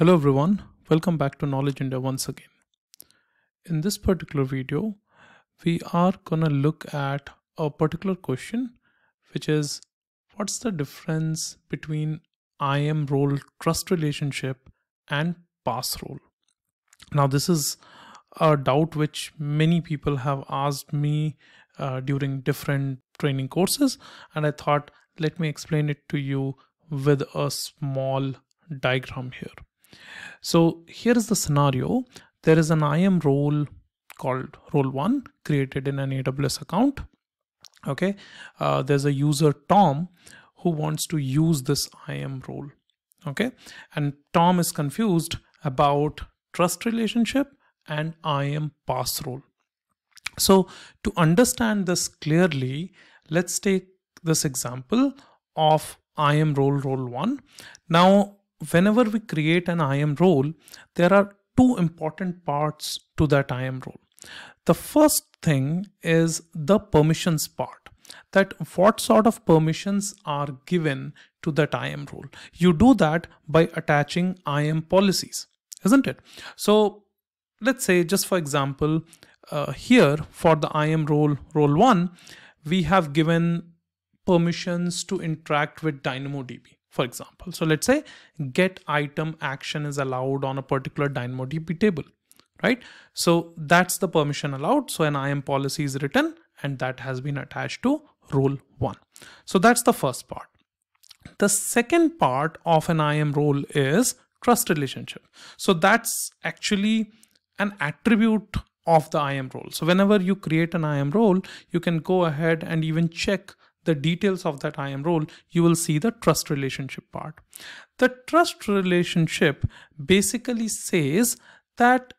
Hello everyone, welcome back to Knowledge India once again. In this particular video, we are gonna look at a particular question, which is what's the difference between IAM role trust relationship and pass role? Now this is a doubt which many people have asked me during different training courses, and I thought let me explain it to you with a small diagram here. So here is the scenario. There is an IAM role called role 1 created in an AWS account. Okay, there's a user Tom who wants to use this IAM role. Okay, and Tom is confused about trust relationship and IAM pass role. So to understand this clearly, let's take this example of IAM role 1. Now, whenever we create an IAM role, there are two important parts to that IAM role. The first thing is the permissions part, that what sort of permissions are given to that IAM role. You do that by attaching IAM policies, isn't it? So let's say, just for example, here for the IAM role 1, we have given permissions to interact with DynamoDB, for example. So let's say get item action is allowed on a particular DynamoDB table, right? So that's the permission allowed. So an IAM policy is written and that has been attached to role 1. So that's the first part. The second part of an IAM role is trust relationship. So that's actually an attribute of the IAM role. So whenever you create an IAM role, you can go ahead and even check the details of that IAM role. You will see the trust relationship part. The trust relationship basically says that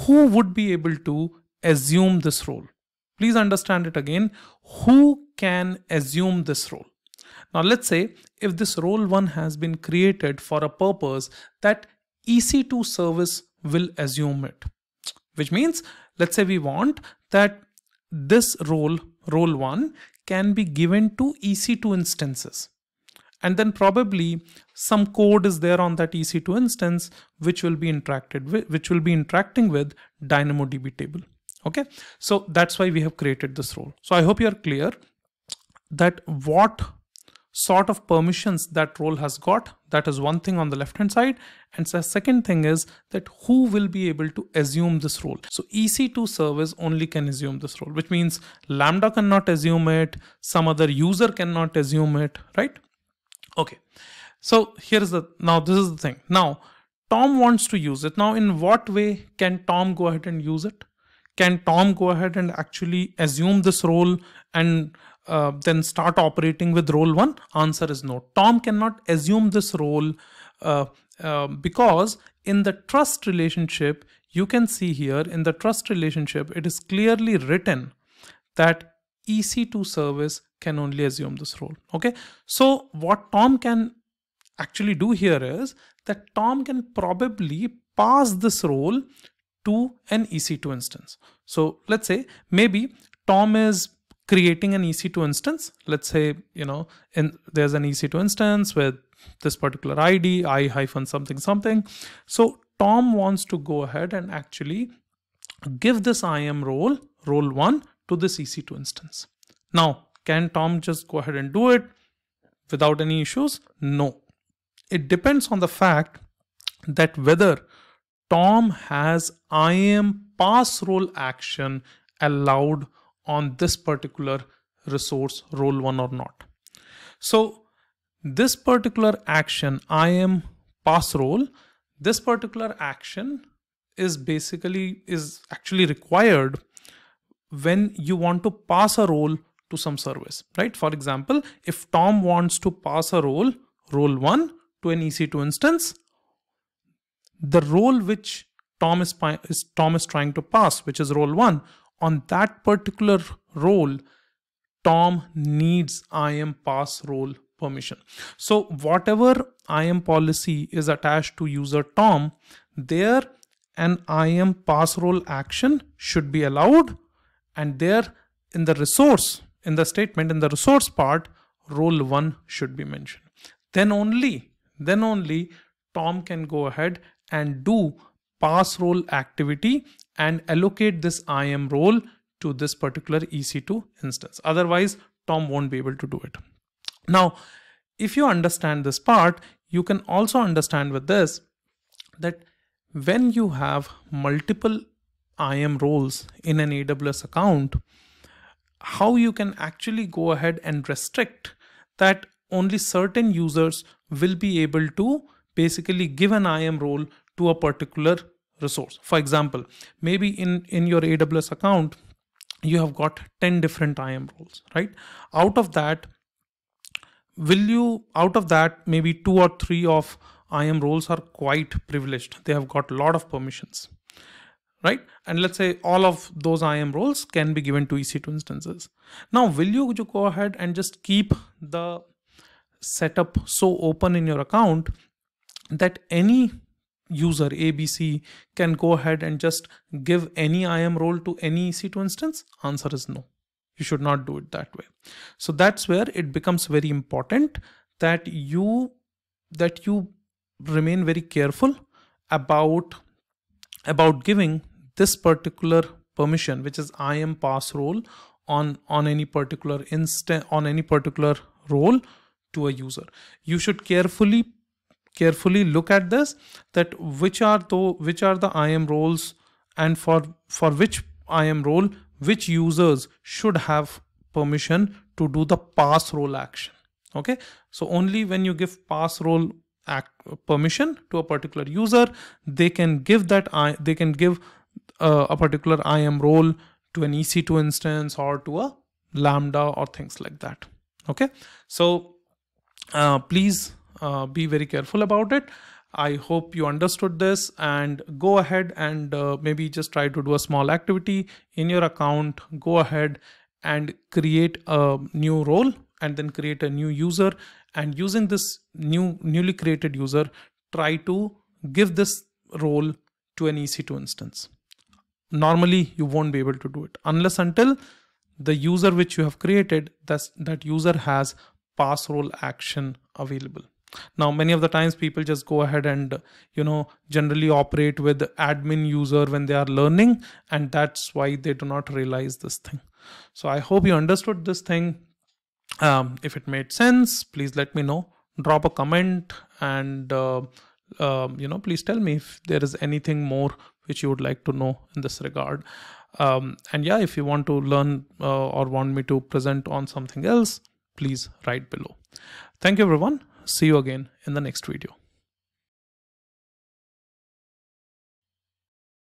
who would be able to assume this role. Please understand it again, who can assume this role. Now let's say if this role 1 has been created for a purpose that EC2 service will assume it, which means let's say we want that this role 1 can be given to EC2 instances, and then probably some code is there on that EC2 instance which will be interacting with DynamoDB table. Okay, so that's why we have created this role. So I hope you are clear that what sort of permissions that role has got. That is one thing on the left hand side, and the second thing is that who will be able to assume this role. So EC2 service only can assume this role, which means Lambda cannot assume it, some other user cannot assume it, right? Okay, so here is the, now this is the thing. Now Tom wants to use it. Now in what way can Tom go ahead and use it? Can Tom go ahead and actually assume this role and then start operating with role 1? Answer is no. Tom cannot assume this role because in the trust relationship, you can see here in the trust relationship, it is clearly written that EC2 service can only assume this role. Okay, so what Tom can actually do here is that Tom can probably pass this role to an EC2 instance. So let's say maybe Tom is creating an EC2 instance. Let's say, you know, there's an EC2 instance with this particular ID, I_something. So Tom wants to go ahead and actually give this IAM role, role 1, to this EC2 instance. Now, can Tom just go ahead and do it without any issues? No. It depends on the fact that whether Tom has IAM pass role action allowed on this particular resource role 1 or not. So this particular action, IAM pass role, this particular action is actually required when you want to pass a role to some service, right? For example, if Tom wants to pass a role, role 1, to an EC2 instance, the role which Tom is trying to pass, which is role 1, on that particular role, Tom needs IAM pass role permission. So whatever IAM policy is attached to user Tom, there an IAM pass role action should be allowed, and there in the resource, in the statement, in the resource part, role 1 should be mentioned. Then only Tom can go ahead and do pass role activity and allocate this IAM role to this particular EC2 instance. Otherwise, Tom won't be able to do it. Now, if you understand this part, you can also understand with this that when you have multiple IAM roles in an AWS account, how you can actually go ahead and restrict that only certain users will be able to basically give an IAM role to a particular resource. For example, maybe in your AWS account, you have got 10 different IAM roles, right? Out of that, maybe 2 or 3 of IAM roles are quite privileged. They have got a lot of permissions, right? And let's say all of those IAM roles can be given to EC2 instances. Now, will you go ahead and just keep the setup so open in your account that any user ABC can go ahead and just give any IAM role to any EC2 instance? Answer is no. You should not do it that way. So that's where it becomes very important that you remain very careful about giving this particular permission, which is IAM pass role on any particular instance, on any particular role to a user. You should carefully look at this, that which are the IAM roles and for which IAM role which users should have permission to do the pass role action. Okay, so only when you give pass role permission to a particular user, they can give that a particular IAM role to an EC2 instance or to a Lambda or things like that. Okay, so please be very careful about it. I hope you understood this, and go ahead and maybe just try to do a small activity in your account. Go ahead and create a new role and then create a new user, and using this newly created user, try to give this role to an EC2 instance. Normally you won't be able to do it unless until the user which you have created, that user has pass role action available. Now, many of the times people just go ahead and, you know, generally operate with admin user when they are learning, and that's why they do not realize this thing. So I hope you understood this thing. If it made sense, please let me know. Drop a comment, and you know, please tell me if there is anything more which you would like to know in this regard. And yeah, if you want to learn or want me to present on something else, please write below. Thank you, everyone. See you again in the next video.